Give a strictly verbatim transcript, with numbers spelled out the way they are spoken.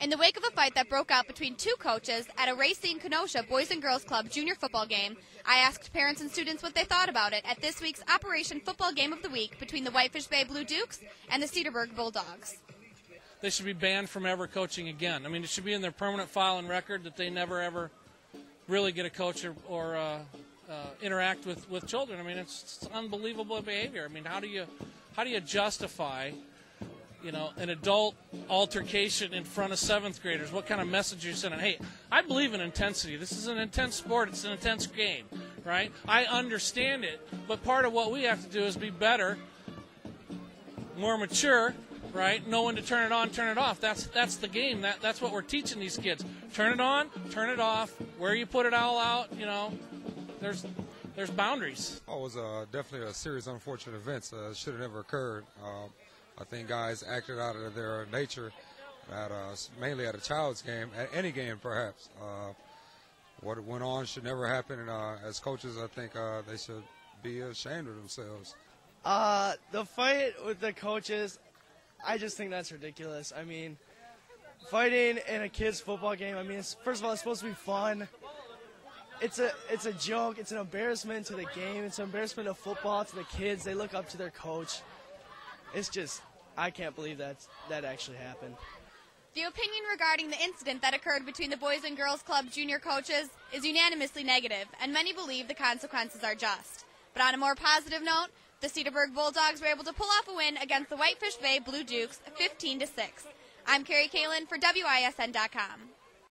in the wake of a fight that broke out between two coaches at a Racine Kenosha Boys and Girls Club junior football game, I asked parents and students what they thought about it at this week's Operation Football Game of the Week between the Whitefish Bay Blue Dukes and the Cedarburg Bulldogs. They should be banned from ever coaching again. I mean, it should be in their permanent file and record that they never, ever really get a coach or, or uh, uh, interact with, with children. I mean, it's, it's unbelievable behavior. I mean, how do you, how do you justify, you know, an adult altercation in front of seventh graders? What kind of message are you sending? Hey, I believe in intensity. This is an intense sport. It's an intense game, right? I understand it, but part of what we have to do is be better, more mature, right? Know when to turn it on, turn it off. That's that's the game. That that's what we're teaching these kids. Turn it on, turn it off. Where you put it all out, you know, there's there's boundaries. Oh, it was uh, definitely a series of unfortunate events. Uh, should have never occurred. Uh, I think guys acted out of their nature, at a, mainly at a child's game, at any game perhaps. Uh, what went on should never happen, and uh, as coaches I think uh, they should be ashamed of themselves. Uh, the fight with the coaches, I just think that's ridiculous. I mean, fighting in a kids' football game, I mean, it's, first of all, it's supposed to be fun. It's a, it's a joke. It's an embarrassment to the game. It's an embarrassment of football, to the kids. They look up to their coach. It's just, I can't believe that that actually happened. The opinion regarding the incident that occurred between the Boys and Girls Club junior coaches is unanimously negative, and many believe the consequences are just. But on a more positive note, the Cedarburg Bulldogs were able to pull off a win against the Whitefish Bay Blue Dukes fifteen to six. I'm Carrie Kalin for W I S N dot com.